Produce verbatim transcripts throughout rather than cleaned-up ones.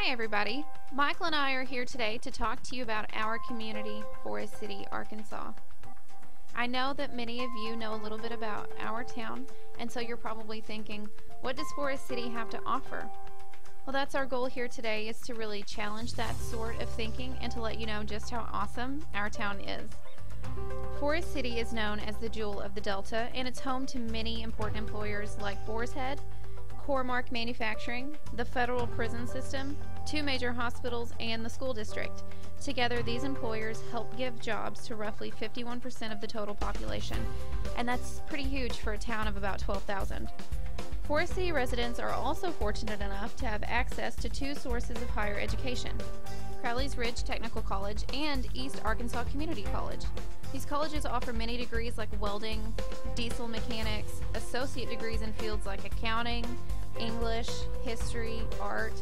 Hi everybody, Michael and I are here today to talk to you about our community, Forrest City, Arkansas. I know that many of you know a little bit about our town, and so you're probably thinking, what does Forrest City have to offer? Well, that's our goal here today, is to really challenge that sort of thinking and to let you know just how awesome our town is. Forrest City is known as the jewel of the Delta, and it's home to many important employers like Boar's Head, Coremark Manufacturing, the federal prison system, two major hospitals, and the school district. Together, these employers help give jobs to roughly fifty-one percent of the total population, and that's pretty huge for a town of about twelve thousand. Forrest City residents are also fortunate enough to have access to two sources of higher education, Crowley's Ridge Technical College and East Arkansas Community College. These colleges offer many degrees like welding, diesel mechanics, associate degrees in fields like accounting, English, history, art,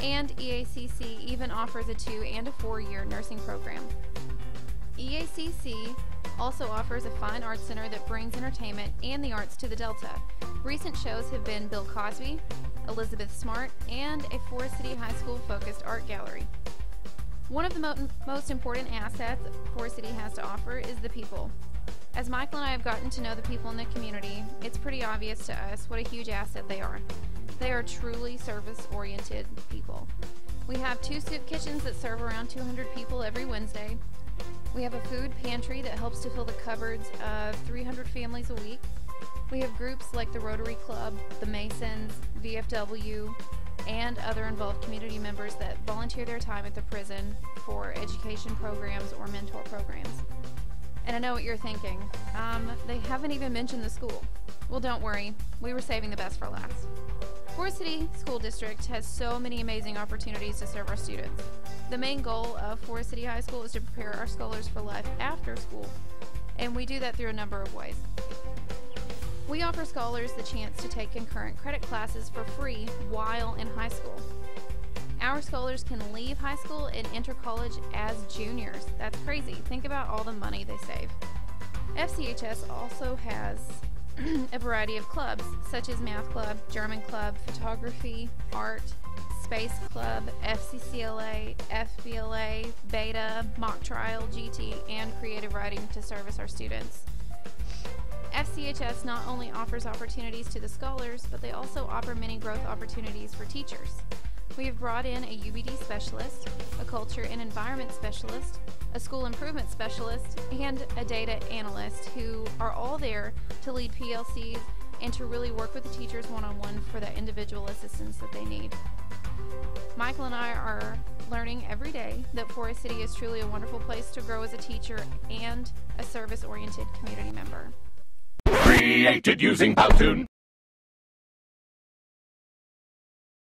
and E A C C even offers a two and a four year nursing program. E A C C also offers a fine arts center that brings entertainment and the arts to the Delta. Recent shows have been Bill Cosby, Elizabeth Smart, and a Forrest City High School focused art gallery. One of the mo most important assets Forrest City has to offer is the people. As Michael and I have gotten to know the people in the community, it's pretty obvious to us what a huge asset they are. They are truly service-oriented people. We have two soup kitchens that serve around two hundred people every Wednesday. We have a food pantry that helps to fill the cupboards of three hundred families a week. We have groups like the Rotary Club, the Masons, V F W, and other involved community members that volunteer their time at the prison for education programs or mentor programs. And I know what you're thinking, um, they haven't even mentioned the school. Well, don't worry, we were saving the best for last. Forrest City School District has so many amazing opportunities to serve our students. The main goal of Forrest City High School is to prepare our scholars for life after school, and we do that through a number of ways. We offer scholars the chance to take concurrent credit classes for free while in high school. Our scholars can leave high school and enter college as juniors. That's crazy. Think about all the money they save. F C H S also has a variety of clubs, such as Math Club, German Club, Photography, Art, Space Club, F C C L A, F B L A, Beta, Mock Trial, G T, and Creative Writing to service our students. F C H S not only offers opportunities to the scholars, but they also offer many growth opportunities for teachers. We have brought in a U B D specialist, a culture and environment specialist, a school improvement specialist, and a data analyst who are all there to lead P L Cs and to really work with the teachers one-on-one for the individual assistance that they need. Michael and I are learning every day that Forrest City is truly a wonderful place to grow as a teacher and a service-oriented community member. Created using Paltoon.